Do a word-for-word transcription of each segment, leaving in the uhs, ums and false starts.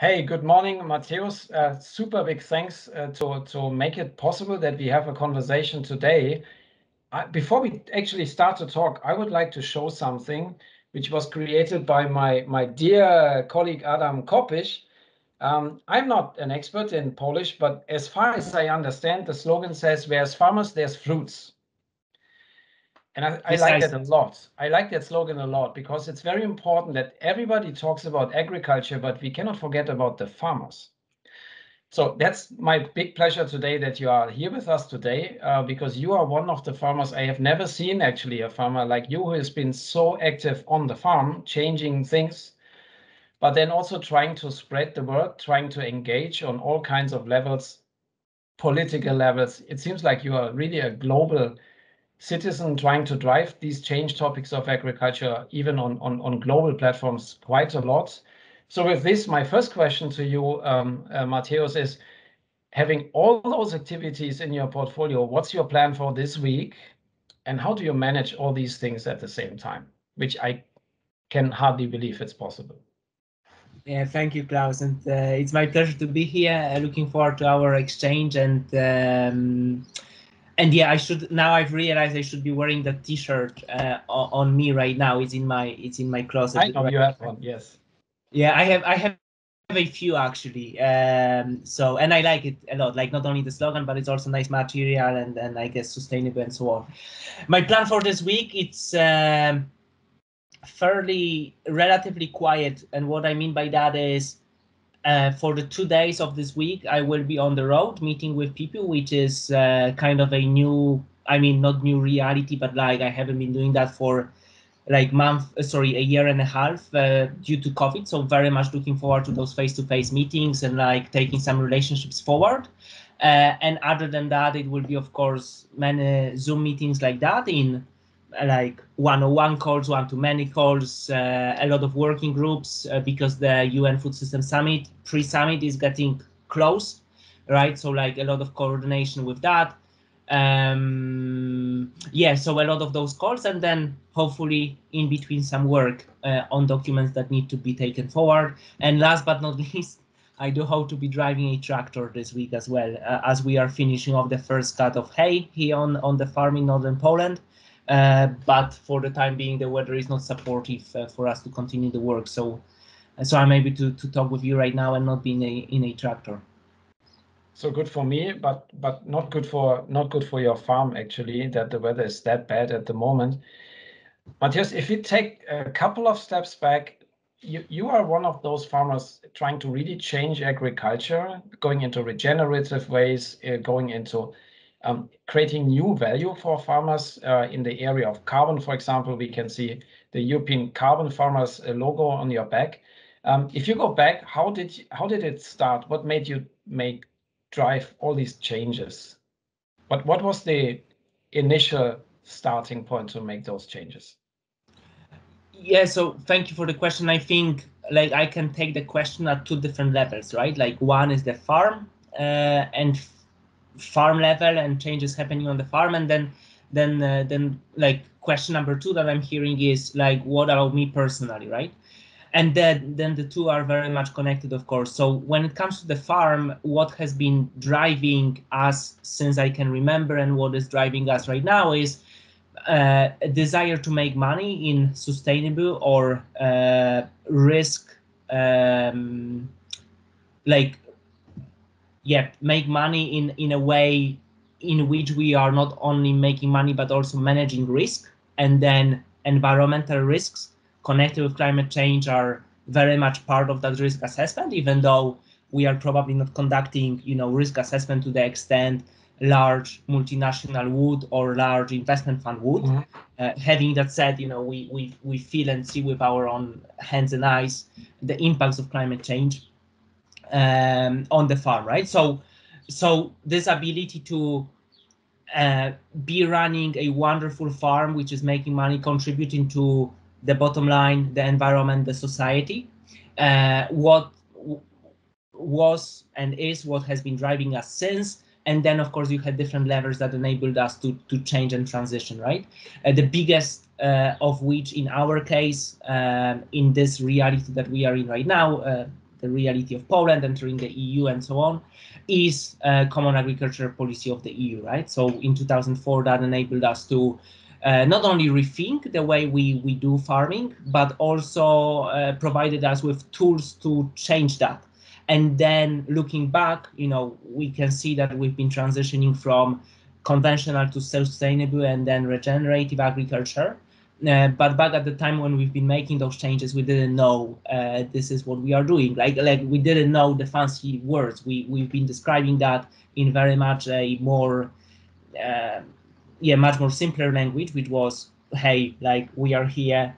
Hey, good morning, Mateusz. Uh, super big thanks uh, to, to make it possible that we have a conversation today. Uh, before we actually start to talk, I would like to show something which was created by my, my dear colleague Adam Kopisch. Um, I'm not an expert in Polish, but as far as I understand, the slogan says, "Whereas farmers, there's fruits." And I, I like that a lot. I like that slogan a lot because it's very important that everybody talks about agriculture, but we cannot forget about the farmers. So that's my big pleasure today that you are here with us today, uh, because you are one of the farmers. I have never seen actually a farmer like you who has been so active on the farm, changing things, but then also trying to spread the word, trying to engage on all kinds of levels, political levels. It seems like you are really a global citizen trying to drive these change topics of agriculture, even on, on, on global platforms, quite a lot. So with this, my first question to you, um, uh, Mateusz, is having all those activities in your portfolio, what's your plan for this week? And how do you manage all these things at the same time, which I can hardly believe it's possible? Yeah, thank you, Klaus. And uh, it's my pleasure to be here. Uh, looking forward to our exchange. And um, and yeah, I should now I've realized I should be wearing the T-shirt uh, on me right now. It's in my it's in my closet. I know you have one. Yes. Yeah, I have I have a few actually. Um, so and I like it a lot. Like not only the slogan, but it's also nice material and and I guess sustainable and so on. My plan for this week, it's. Um, fairly relatively quiet, and what I mean by that is uh, for the two days of this week I will be on the road meeting with people, which is uh, kind of a new, I mean not new reality, but like I haven't been doing that for like month sorry a year and a half uh, due to COVID. So very much looking forward to those face-to-face meetings and like taking some relationships forward. Uh, and other than that, it will be of course many Zoom meetings like that, in like one-on-one calls, one-to-many calls, uh, a lot of working groups, uh, because the U N Food System Summit, pre-summit is getting close, right? So like a lot of coordination with that. Um, yeah, so a lot of those calls, and then hopefully in between some work uh, on documents that need to be taken forward. And last but not least, I do hope to be driving a tractor this week as well, uh, as we are finishing off the first cut of hay here on, on the farm in northern Poland. Uh, but for the time being, the weather is not supportive uh, for us to continue the work. So, so I'm able to, to talk with you right now and not be in a, in a tractor. So good for me, but but not good for not good for your farm actually. That the weather is that bad at the moment. Mateusz, if you take a couple of steps back, you you are one of those farmers trying to really change agriculture, going into regenerative ways, uh, going into Um, creating new value for farmers uh, in the area of carbon. For example, we can see the European Carbon Farmers uh, logo on your back. Um, if you go back, how did you, how did it start? What made you make drive all these changes? But what was the initial starting point to make those changes? Yeah, so thank you for the question. I think like I can take the question at two different levels, right? Like one is the farm uh, and farm level and changes happening on the farm, and then then uh, then like question number two that I'm hearing is like what about me personally, right? And then then the two are very much connected, of course. So when it comes to the farm, what has been driving us since I can remember and what is driving us right now is uh, a desire to make money in sustainable or uh, risk um, like yeah, make money in, in a way in which we are not only making money, but also managing risk. And then environmental risks connected with climate change are very much part of that risk assessment, even though we are probably not conducting, you know, risk assessment to the extent large multinational would or large investment fund would. Mm-hmm. Uh, having that said, you know, we, we, we feel and see with our own hands and eyes the impacts of climate change Um, on the farm, right? So, so this ability to uh, be running a wonderful farm, which is making money, contributing to the bottom line, the environment, the society, uh, what w was and is what has been driving us since. And then, of course, you had different levers that enabled us to, to change and transition, right? Uh, the biggest uh, of which, in our case, um, in this reality that we are in right now, uh, the reality of Poland entering the E U and so on, is uh, Common Agriculture Policy of the E U, right? So in two thousand four, that enabled us to uh, not only rethink the way we, we do farming, but also uh, provided us with tools to change that. And then looking back, you know, we can see that we've been transitioning from conventional to sustainable and then regenerative agriculture. Uh, but back at the time when we've been making those changes, we didn't know uh, this is what we are doing. Like, like we didn't know the fancy words. We, we've been describing that in very much a more, uh, yeah, much more simpler language, which was, hey, like we are here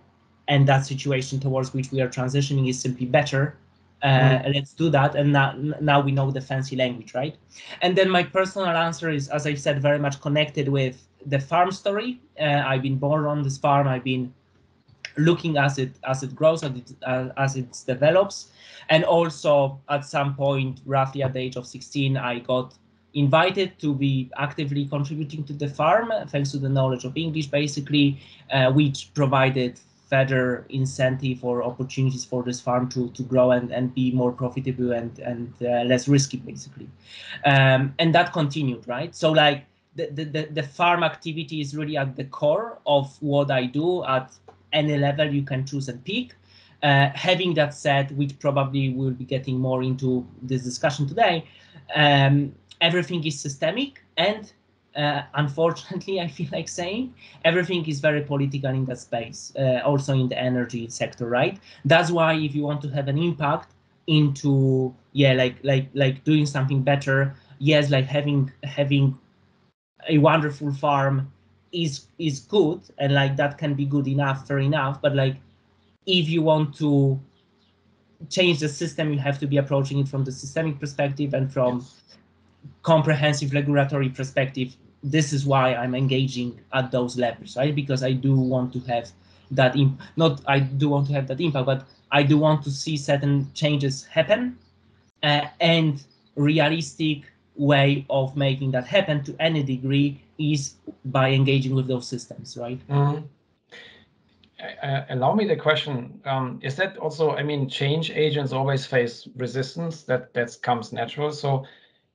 and that situation towards which we are transitioning is simply better. Uh, mm. Let's do that. And now, now we know the fancy language, right? And then my personal answer is, as I said, very much connected with the farm story. Uh, I've been born on this farm. I've been looking as it as it grows, as it, uh, as it develops. And also at some point, roughly at the age of sixteen, I got invited to be actively contributing to the farm, thanks to the knowledge of English, basically, uh, which provided better incentive or opportunities for this farm to, to grow and, and be more profitable and, and uh, less risky, basically. Um, and that continued, right? So like the, the, the farm activity is really at the core of what I do. At any level you can choose and pick. Uh, having that said, which probably we'll be getting more into this discussion today, um, everything is systemic and Uh, unfortunately, I feel like saying everything is very political in that space, uh, also in the energy sector, right? That's why if you want to have an impact into, yeah, like like like doing something better, yes, like having having a wonderful farm is is good, and like that can be good enough, fair enough. But like if you want to change the system, you have to be approaching it from the systemic perspective and from yes. comprehensive regulatory perspective. This is why I'm engaging at those levels, right? Because I do want to have that imp not I do want to have that impact, but I do want to see certain changes happen uh, and realistic way of making that happen to any degree is by engaging with those systems, right? Mm-hmm. Uh, allow me the question, um, is that also, I mean, change agents always face resistance, that that comes natural. So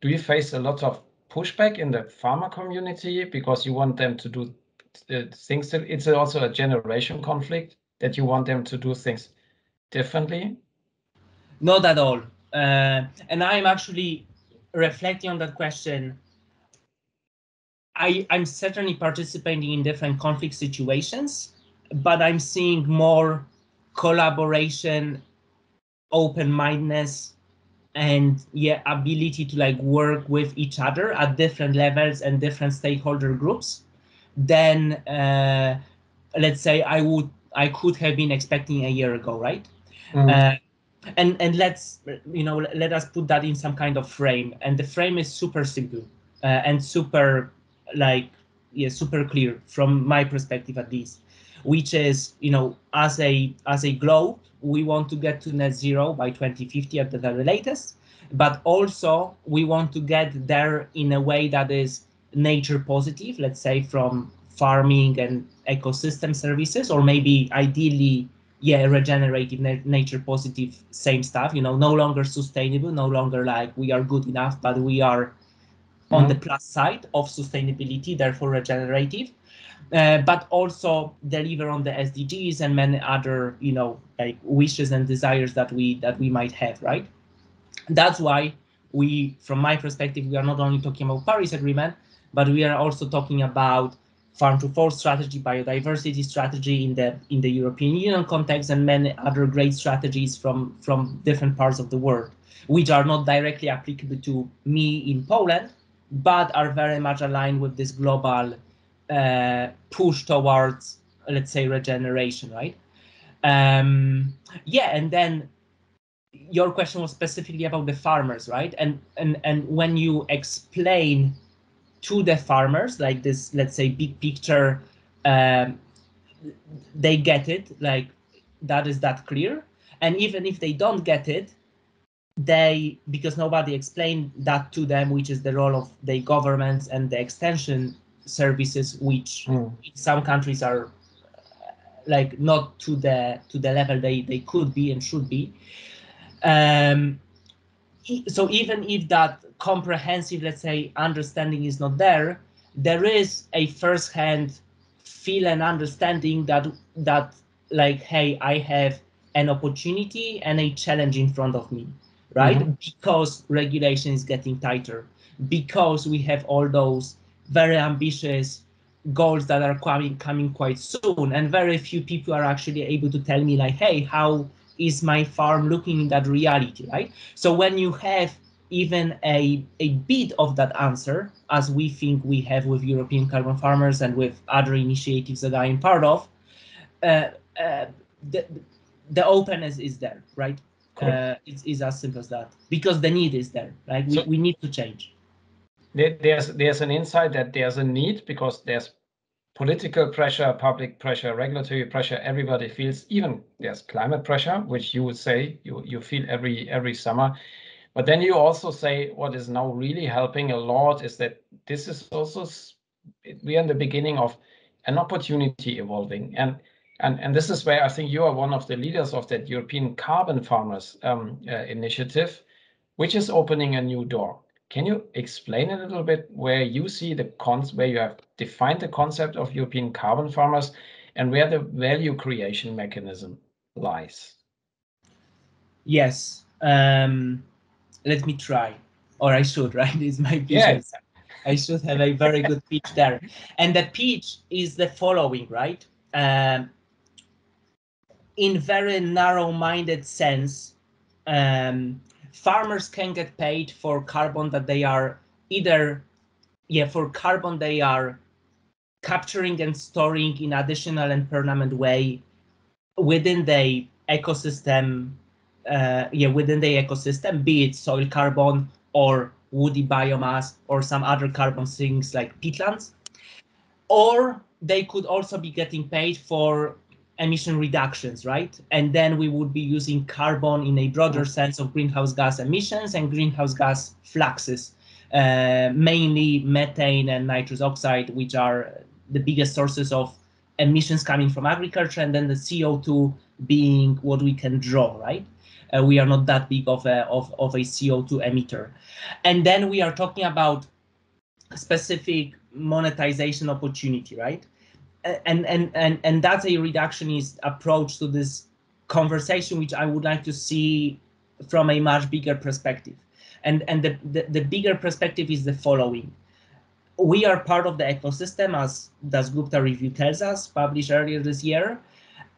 do you face a lot of pushback in the farmer community because you want them to do uh, things? That it's also a generation conflict that you want them to do things differently? Not at all. Uh, and I'm actually reflecting on that question. I, I'm certainly participating in different conflict situations, but I'm seeing more collaboration, open-mindedness, and yeah, ability to like work with each other at different levels and different stakeholder groups, then uh, let's say I would I could have been expecting a year ago, right? Mm. Uh, and and let's you know let us put that in some kind of frame, and the frame is super simple uh, and super like yeah super clear from my perspective at least, which is you know as a as a globe. We want to get to net zero by twenty fifty at the very latest, but also we want to get there in a way that is nature positive, let's say from farming and ecosystem services, or maybe ideally, yeah, regenerative, na nature positive, same stuff, you know, no longer sustainable, no longer like we are good enough, but we are on mm-hmm. the plus side of sustainability, therefore regenerative. Uh, but also deliver on the S D Gs and many other, you know, like wishes and desires that we that we might have, right? That's why we, from my perspective, we are not only talking about Paris Agreement, but we are also talking about farm-to-fork strategy, biodiversity strategy in the in the European Union context, and many other great strategies from from different parts of the world, which are not directly applicable to me in Poland, but are very much aligned with this global Uh, push towards, let's say, regeneration, right? Um, yeah, and then your question was specifically about the farmers, right? And and and when you explain to the farmers like this, let's say, big picture, um, they get it. Like that is that clear. And even if they don't get it, they because nobody explained that to them, which is the role of the governments and the extension services, which mm. in some countries are uh, like not to the to the level they they could be and should be, Um, so even if that comprehensive, let's say, understanding is not there, there is a first-hand feel and understanding that that like, hey, I have an opportunity and a challenge in front of me, right? Mm-hmm. Because regulation is getting tighter, because we have all those very ambitious goals that are coming coming quite soon, and very few people are actually able to tell me like, hey, how is my farm looking in that reality, right? So when you have even a, a bit of that answer, as we think we have with European Carbon Farmers and with other initiatives that I am part of, uh, uh, the, the openness is there, right? Cool. Uh, it's, it's as simple as that, because the need is there, right? We, so we need to change. There, there's, there's an insight that there's a need, because there's political pressure, public pressure, regulatory pressure, everybody feels, even there's climate pressure, which you would say you, you feel every every summer. But then you also say what is now really helping a lot is that this is also, we are in the beginning of an opportunity evolving. And and, and this is where I think you are one of the leaders of that European Carbon Farmers um, uh, initiative, which is opening a new door. Can you explain a little bit where you see the cons, where you have defined the concept of European Carbon Farmers and where the value creation mechanism lies? Yes. Um, let me try, or I should, right? It's my pitch. Yes. I should have a very good pitch there. And the pitch is the following, right? Um, in very narrow-minded sense, um, farmers can get paid for carbon that they are either, yeah, for carbon they are capturing and storing in additional and permanent way within the ecosystem, uh, yeah, within the ecosystem, be it soil carbon or woody biomass or some other carbon things like peatlands, or they could also be getting paid for emission reductions, right? And then we would be using carbon in a broader sense of greenhouse gas emissions and greenhouse gas fluxes, uh, mainly methane and nitrous oxide, which are the biggest sources of emissions coming from agriculture, and then the C O two being what we can draw, right? Uh, we are not that big of a, of, of a C O two emitter. And then we are talking about specific monetization opportunity, right? And, and, and, and that's a reductionist approach to this conversation, which I would like to see from a much bigger perspective. And, and the, the, the bigger perspective is the following. We are part of the ecosystem, as Das Gupta Review tells us, published earlier this year.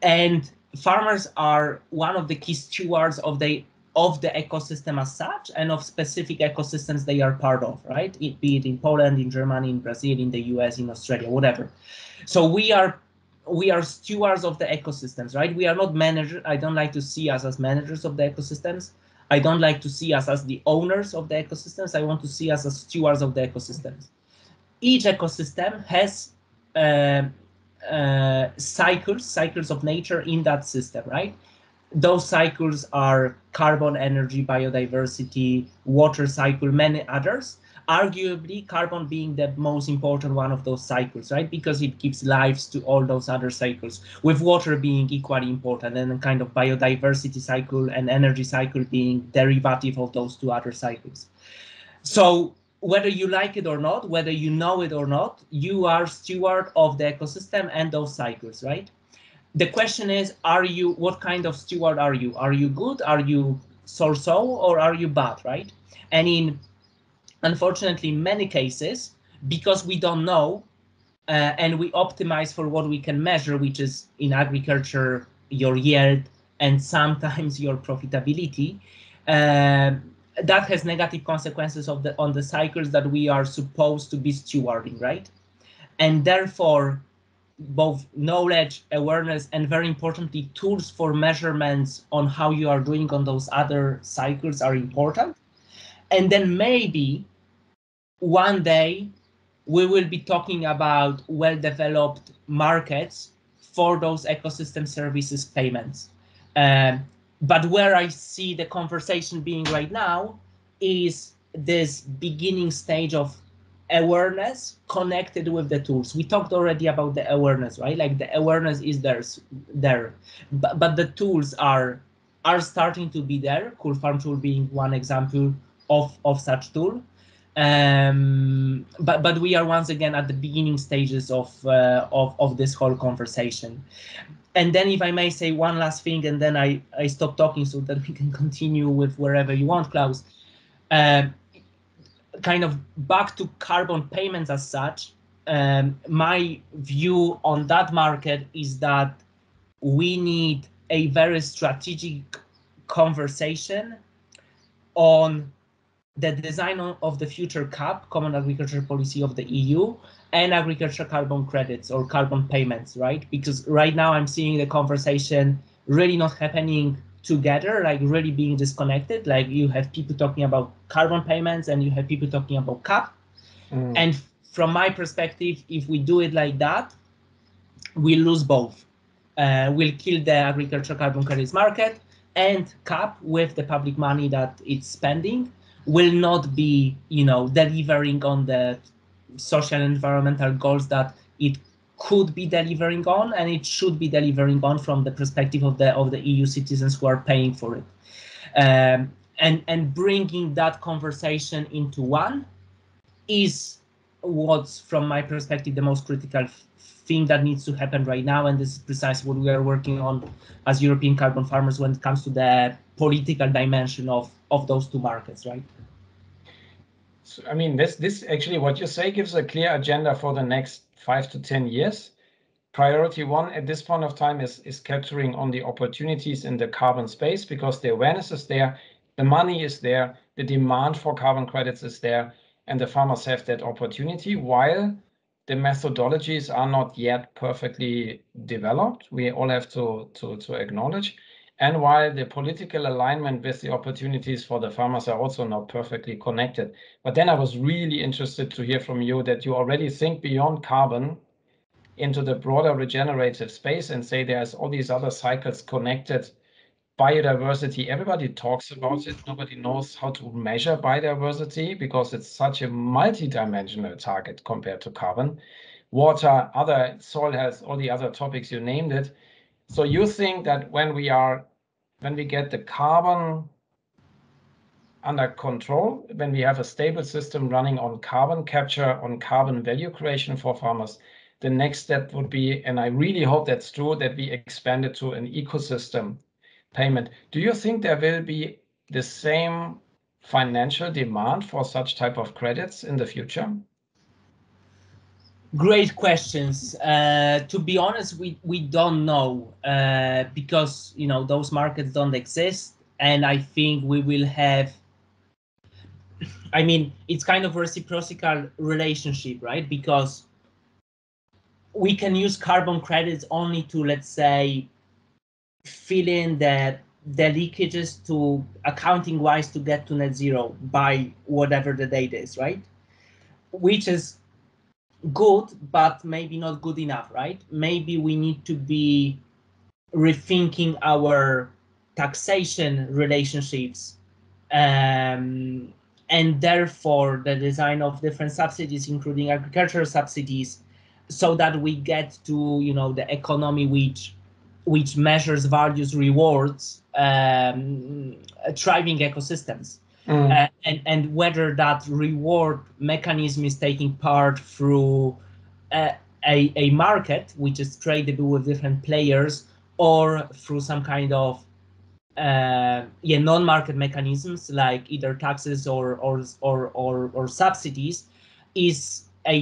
And farmers are one of the key stewards of the, of the ecosystem as such, and of specific ecosystems they are part of, right? It, be it in Poland, in Germany, in Brazil, in the U S, in Australia, whatever. So we are we are stewards of the ecosystems, right? We are not managers. I don't like to see us as managers of the ecosystems. I don't like to see us as the owners of the ecosystems. I want to see us as stewards of the ecosystems. Each ecosystem has uh, uh, cycles, cycles of nature in that system, right? Those cycles are carbon, energy, biodiversity, water cycle, many others. Arguably, carbon being the most important one of those cycles, right? Because it gives lives to all those other cycles, with water being equally important, and a kind of biodiversity cycle and energy cycle being derivative of those two other cycles. So whether you like it or not, whether you know it or not, you are steward of the ecosystem and those cycles, right? The question is, are you, what kind of steward are you? Are you good? Are you so-so, or are you bad, right? And in unfortunately, many cases, because we don't know uh, and we optimize for what we can measure, which is in agriculture, your yield and sometimes your profitability, uh, that has negative consequences of the, on the cycles that we are supposed to be stewarding, right? And therefore, both knowledge, awareness, and very importantly, tools for measurements on how you are doing on those other cycles are important. And then maybe one day we will be talking about well-developed markets for those ecosystem services payments. Um, but where I see the conversation being right now is this beginning stage of awareness connected with the tools. We talked already about the awareness, right? Like the awareness is there, there. But, but the tools are are starting to be there. Cool Farm tool being one example of, of such tool. Um, but but we are once again at the beginning stages of, uh, of of this whole conversation. And then, if I may say one last thing, and then I I stop talking so that we can continue with wherever you want, Klaus. Uh, kind of back to carbon payments as such. Um, my view on that market is that we need a very strategic conversation on the design of the future CAP, Common Agriculture Policy of the E U, and agriculture carbon credits or carbon payments, right? Because right now I'm seeing the conversation really not happening together, like really being disconnected. Like you have people talking about carbon payments and you have people talking about CAP. Mm. And from my perspective, if we do it like that, we lose both. Uh, we'll kill the agriculture carbon credits market, and CAP, with the public money that it's spending, will not be, you know, delivering on the social and environmental goals that it could be delivering on, and it should be delivering on from the perspective of the of the E U citizens who are paying for it. Um, and, and bringing that conversation into one is what's, from my perspective, the most critical thing that needs to happen right now. And this is precisely what we are working on as European carbon farmers when it comes to the political dimension of of those two markets, right? So, I mean, this this actually what you say gives a clear agenda for the next five to ten years. Priority one at this point of time is is capturing on the opportunities in the carbon space, because the awareness is there, the money is there, the demand for carbon credits is there, and the farmers have that opportunity. While the methodologies are not yet perfectly developed, we all have to to to acknowledge. And while the political alignment with the opportunities for the farmers are also not perfectly connected. But then I was really interested to hear from you that you already think beyond carbon into the broader regenerative space and say there's all these other cycles connected. Biodiversity, everybody talks about it. Nobody knows how to measure biodiversity because it's such a multidimensional target compared to carbon. Water, other soil health, all the other topics, you named it. So you think that when we are When we get the carbon under control, when we have a stable system running on carbon capture, on carbon value creation for farmers, the next step would be, and I really hope that's true, that we expand it to an ecosystem payment. Do you think there will be the same financial demand for such type of credits in the future? Great questions. Uh, to be honest, we we don't know uh, because, you know, those markets don't exist, and I think we will have. I mean, it's kind of a reciprocal relationship, right? Because we can use carbon credits only to, let's say, fill in the the leakages to accounting wise to get to net zero by whatever the date is, right? Which is good, but maybe not good enough, right? Maybe we need to be rethinking our taxation relationships, um, and therefore the design of different subsidies, including agricultural subsidies, so that we get to, you know, the economy which which measures, values, rewards um, thriving ecosystems. Mm. Uh, and, and whether that reward mechanism is taking part through uh, a, a market, which is tradable with different players, or through some kind of uh, yeah, non-market mechanisms like either taxes or, or, or, or, or subsidies, is a,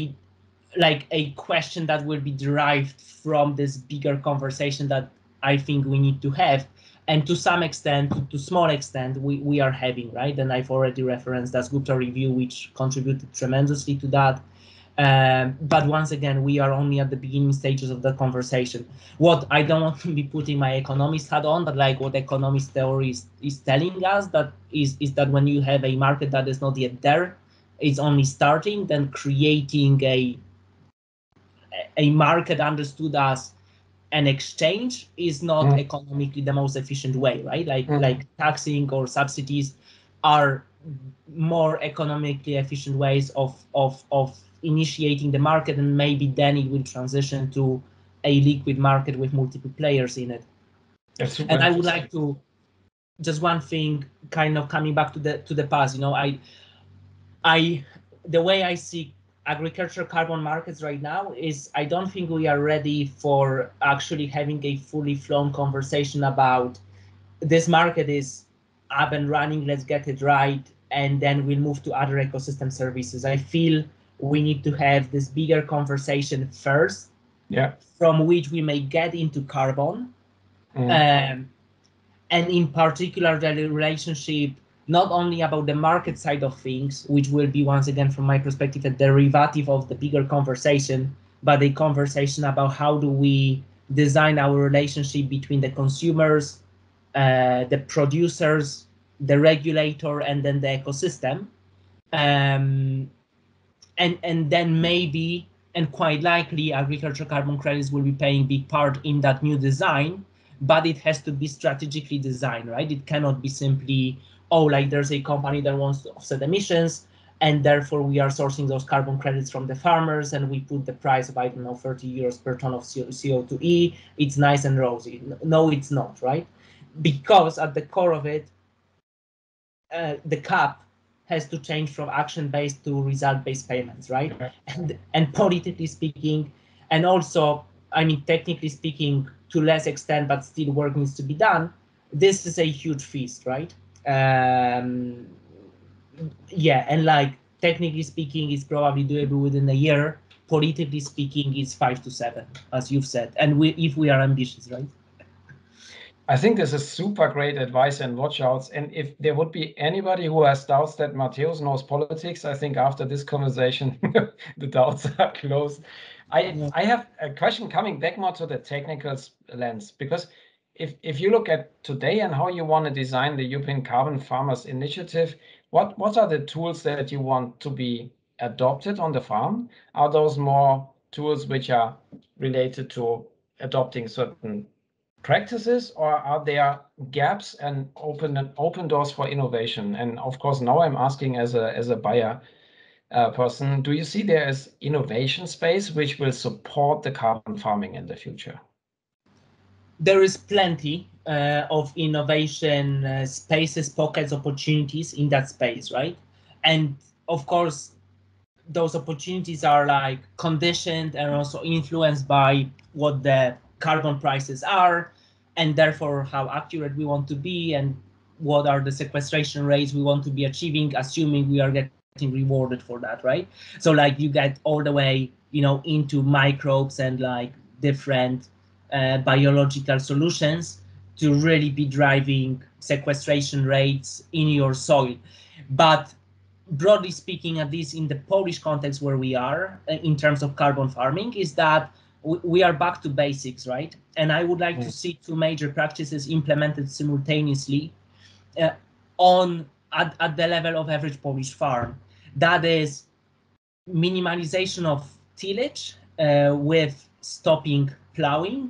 like a question that will be derived from this bigger conversation that I think we need to have. And to some extent, to small extent, we, we are having, right? And I've already referenced Das Gupta Review, which contributed tremendously to that. Um, but once again, we are only at the beginning stages of the conversation. What I don't want to be putting my economist hat on, but like what economist theory is, is telling us, that is, is that when you have a market that is not yet there, it's only starting, then creating a, a market understood as an exchange is not mm. economically the most efficient way, right? Like mm. like taxing or subsidies are more economically efficient ways of, of, of initiating the market, and maybe then it will transition to a liquid market with multiple players in it. That's super interesting. And I would like to just one thing, kind of coming back to the to the past, you know, I, I, the way I see agricultural carbon markets right now is I don't think we are ready for actually having a fully flown conversation about this market is up and running, let's get it right, and then we'll move to other ecosystem services. I feel we need to have this bigger conversation first, yeah, from which we may get into carbon, mm. um, and in particular the relationship not only about the market side of things, which will be once again from my perspective a derivative of the bigger conversation, but a conversation about how do we design our relationship between the consumers, uh, the producers, the regulator, and then the ecosystem. Um, and, and then maybe, and quite likely, agricultural carbon credits will be playing a big part in that new design, but it has to be strategically designed, right? It cannot be simply, oh, like there's a company that wants to offset emissions, and therefore we are sourcing those carbon credits from the farmers, and we put the price of, I don't know, thirty euros per ton of C O two E. It's nice and rosy. No, it's not, right? Because at the core of it, uh, the cap has to change from action-based to result-based payments, right? Okay. And, and politically speaking, and also, I mean, technically speaking, to less extent, but still work needs to be done. This is a huge feast, right? Um, yeah, and like technically speaking, it's probably doable within a year. Politically speaking, it's five to seven, as you've said, and we, if we are ambitious, right? I think this is super great advice and watch-outs. And if there would be anybody who has doubts that Mateusz knows politics, I think after this conversation, the doubts are closed. I, yeah. I have a question coming back more to the technical lens, because If, if you look at today and how you want to design the European Carbon Farmers Initiative, what, what are the tools that you want to be adopted on the farm? Are those more tools which are related to adopting certain practices, or are there gaps and open, open doors for innovation? And of course, now I'm asking as a, as a buyer uh, person, do you see there is innovation space which will support the carbon farming in the future? There is plenty uh, of innovation uh, spaces, pockets, opportunities in that space, right? And of course, those opportunities are like conditioned and also influenced by what the carbon prices are, and therefore how accurate we want to be and what are the sequestration rates we want to be achieving, assuming we are getting rewarded for that, right? So like you get all the way, you know, into microbes and like different Uh, biological solutions to really be driving sequestration rates in your soil. But broadly speaking, at least in the Polish context where we are uh, in terms of carbon farming, is that we are back to basics, right? And I would like mm. to see two major practices implemented simultaneously uh, on at, at the level of average Polish farm. That is minimalization of tillage uh, with stopping plowing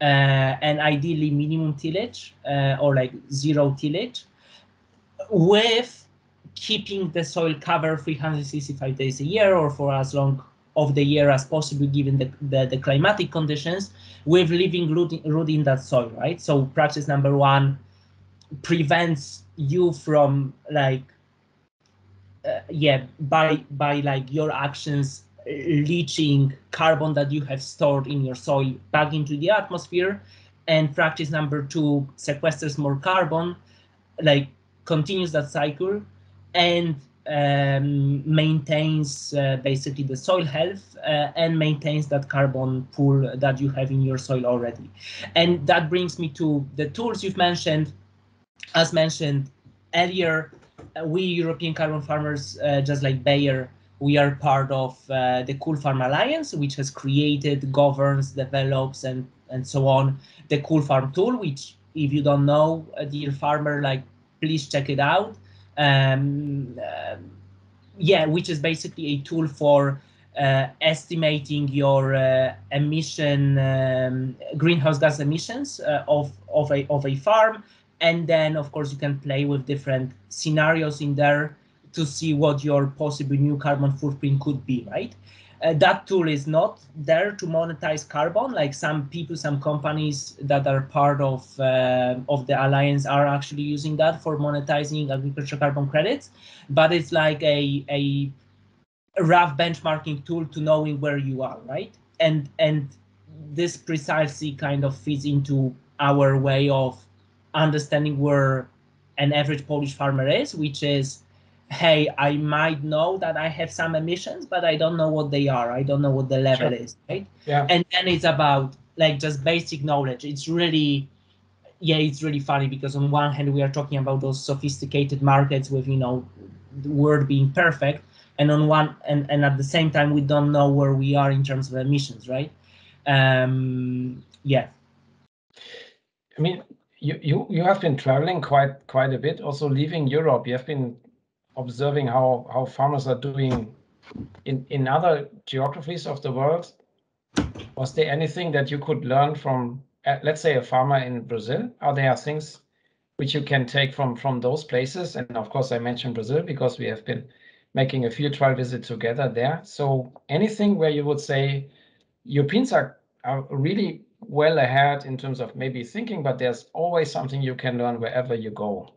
uh, and ideally minimum tillage uh, or like zero tillage, with keeping the soil cover three hundred sixty-five days a year or for as long of the year as possible given the, the, the climatic conditions, with leaving root in, root in that soil, right? So practice number one prevents you from like, uh, yeah, by, by like your actions leaching carbon that you have stored in your soil back into the atmosphere. And practice number two sequesters more carbon, like continues that cycle and um, maintains uh, basically the soil health uh, and maintains that carbon pool that you have in your soil already. And that brings me to the tools you've mentioned. As mentioned earlier, we European Carbon Farmers, uh, just like Bayer, we are part of uh, the Cool Farm Alliance, which has created, governs, develops, and, and so on, the Cool Farm tool, which if you don't know, uh, dear farmer, like, please check it out. Um, uh, yeah, which is basically a tool for uh, estimating your uh, emission, um, greenhouse gas emissions uh, of, of, a, of a farm. And then, of course, you can play with different scenarios in there to see what your possible new carbon footprint could be, right? Uh, that tool is not there to monetize carbon, like some people, some companies that are part of uh, of the alliance are actually using that for monetizing agricultural carbon credits. But it's like a a rough benchmarking tool to knowing where you are, right? And and this precisely kind of fits into our way of understanding where an average Polish farmer is, which is, hey, I might know that I have some emissions, but I don't know what they are. I don't know what the level sure. is, right? Yeah. And then it's about like just basic knowledge. It's really, yeah, it's really funny because on one hand we are talking about those sophisticated markets with, you know, the world being perfect, and on one and and at the same time we don't know where we are in terms of emissions, right? Um, yeah. I mean, you you you have been traveling quite quite a bit, also leaving Europe. You have been observing how, how farmers are doing in, in other geographies of the world. Was there anything that you could learn from, let's say, a farmer in Brazil? Are there things which you can take from, from those places? And of course, I mentioned Brazil because we have been making a field trial visit together there. So anything where you would say Europeans are, are really well ahead in terms of maybe thinking, but there's always something you can learn wherever you go.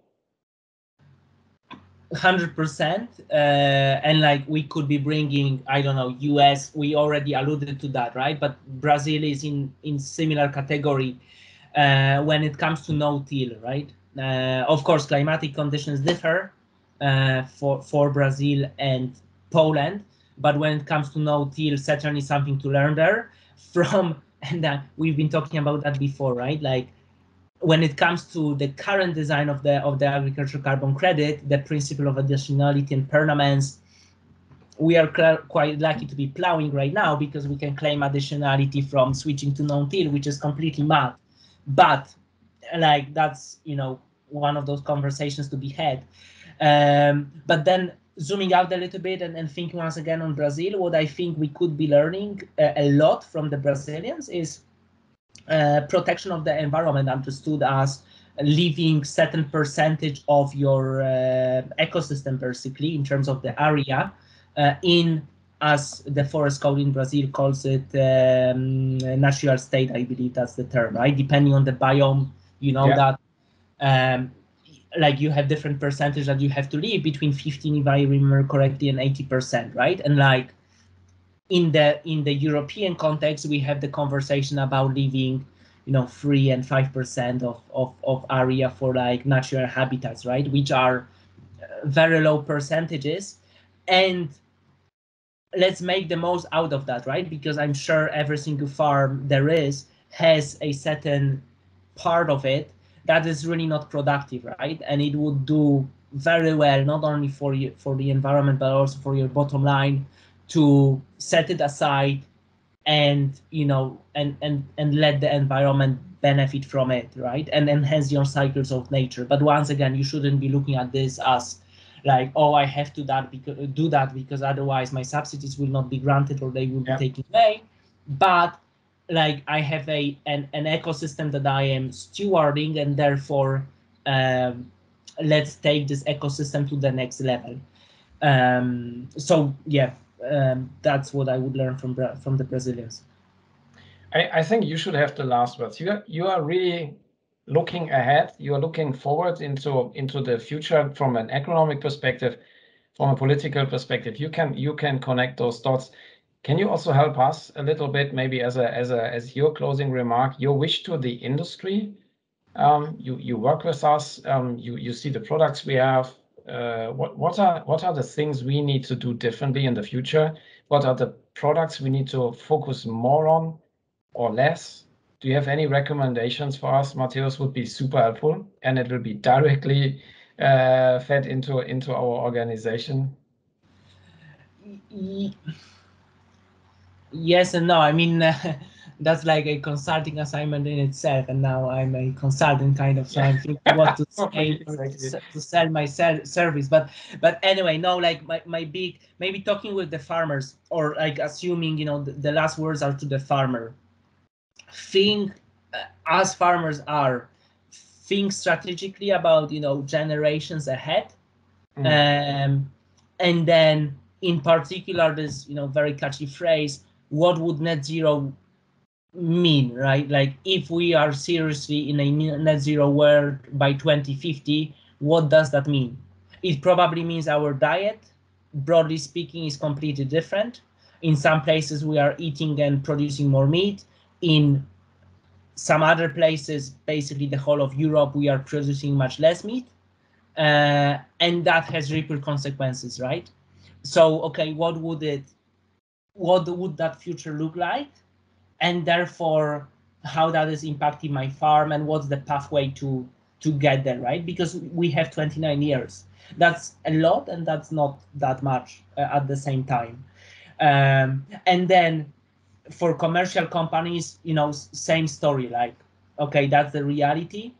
one hundred percent, uh, and like we could be bringing, I don't know, U S, we already alluded to that, right? But Brazil is in in similar category uh, when it comes to no-till, right? Uh, of course, climatic conditions differ uh, for, for Brazil and Poland, but when it comes to no-till, certainly something to learn there from, and that we've been talking about that before, right? Like, when it comes to the current design of the of the agricultural carbon credit, the principle of additionality and permanence, we are quite lucky to be plowing right now because we can claim additionality from switching to non-till, which is completely mad. But like that's, you know, one of those conversations to be had. Um, but then zooming out a little bit and, and thinking once again on Brazil, what I think we could be learning a, a lot from the Brazilians is Uh, protection of the environment, understood as leaving certain percentage of your uh, ecosystem basically in terms of the area uh, in, as the forest code in Brazil calls it, um, natural state, I believe that's the term, right? Depending on the biome, you know, yeah. that um, like you have different percentage that you have to leave, between fifteen, if I remember correctly, and eighty percent, right? And like In the in the European context, we have the conversation about leaving, you know, three and five percent of, of of area for like natural habitats, right? Which are very low percentages, and let's make the most out of that, right? Because I'm sure every single farm there is has a certain part of it that is really not productive, right? And it would do very well not only for you, for the environment, but also for your bottom line, to set it aside and, you know, and, and, and let the environment benefit from it, right? And enhance your cycles of nature. But once again, you shouldn't be looking at this as like, oh, I have to that because, do that because otherwise my subsidies will not be granted or they will yep. be taken away. But like I have a an, an ecosystem that I am stewarding, and therefore um, let's take this ecosystem to the next level. Um, so, yeah. Um, that's what I would learn from from the Brazilians. I, I think you should have the last words. You are, you are really looking ahead. You are looking forward into into the future from an economic perspective, from a political perspective. You can you can connect those dots. Can you also help us a little bit, maybe as a as a as your closing remark, your wish to the industry? Um, you you work with us. Um, you you see the products we have. Uh, what what are what are the things we need to do differently in the future? What are the products we need to focus more on or less? Do you have any recommendations for us? Mateusz would be super helpful, and it will be directly uh, fed into into our organization. Yes and no. I mean, uh, that's like a consulting assignment in itself, and now I'm a consultant kind of, so I'm thinking what to say exactly. to sell my service. But but anyway, no, like my, my big, maybe talking with the farmers, or like assuming, you know, the, the last words are to the farmer. Think, uh, as farmers are, think strategically about, you know, generations ahead, mm. um, and then in particular this, you know, very catchy phrase, what would net zero mean, right? Like, if we are seriously in a net zero world by twenty fifty, what does that mean? It probably means our diet, broadly speaking, is completely different. In some places we are eating and producing more meat. In some other places, basically the whole of Europe, we are producing much less meat. Uh, and that has ripple consequences, right? So, okay, what would it, what would that future look like? And therefore, how that is impacting my farm and what's the pathway to, to get there, right? Because we have twenty-nine years. That's a lot, and that's not that much uh, at the same time. Um, and then for commercial companies, you know, same story, like, okay, that's the reality.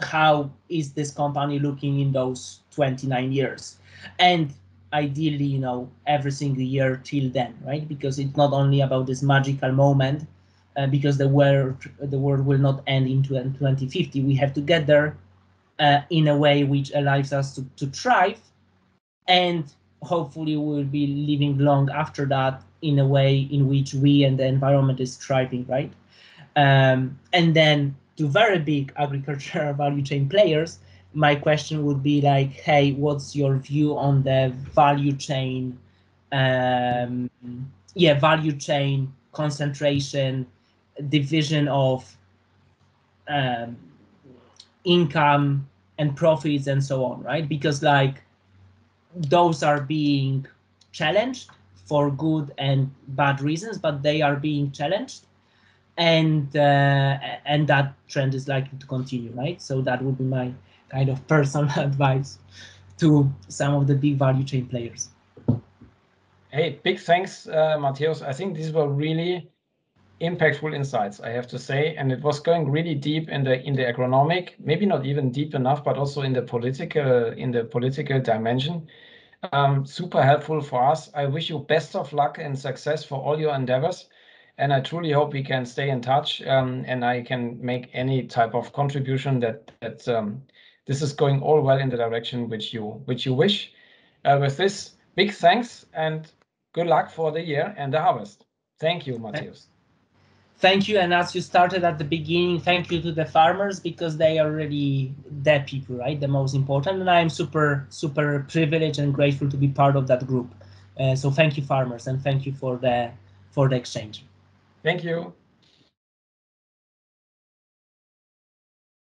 How is this company looking in those twenty-nine years? And ideally, you know, every single year till then, right? Because it's not only about this magical moment, uh, because the world, the world will not end in twenty fifty. We have to get there uh, in a way which allows us to, to thrive, and hopefully we'll be living long after that in a way in which we and the environment is thriving, right? Um, and then to very big agricultural value chain players, my question would be like, hey, what's your view on the value chain, um, yeah, value chain concentration, division of um, income and profits and so on, right? Because like those are being challenged for good and bad reasons, but they are being challenged. And uh, and that trend is likely to continue, right? So that would be my kind of personal advice to some of the big value chain players. Hey, big thanks, uh, Mateusz. I think these were really impactful insights, I have to say, and it was going really deep in the in the agronomic, maybe not even deep enough, but also in the political in the political dimension. Um, super helpful for us. I wish you best of luck and success for all your endeavors. And I truly hope we can stay in touch, um, and I can make any type of contribution that, that um, this is going all well in the direction which you which you wish. Uh, with this, big thanks and good luck for the year and the harvest. Thank you, Mateusz. Thank you. And as you started at the beginning, thank you to the farmers, because they are really the people, right? The most important. And I'm super, super privileged and grateful to be part of that group. Uh, so thank you, farmers, and thank you for the for the exchange. Thank you.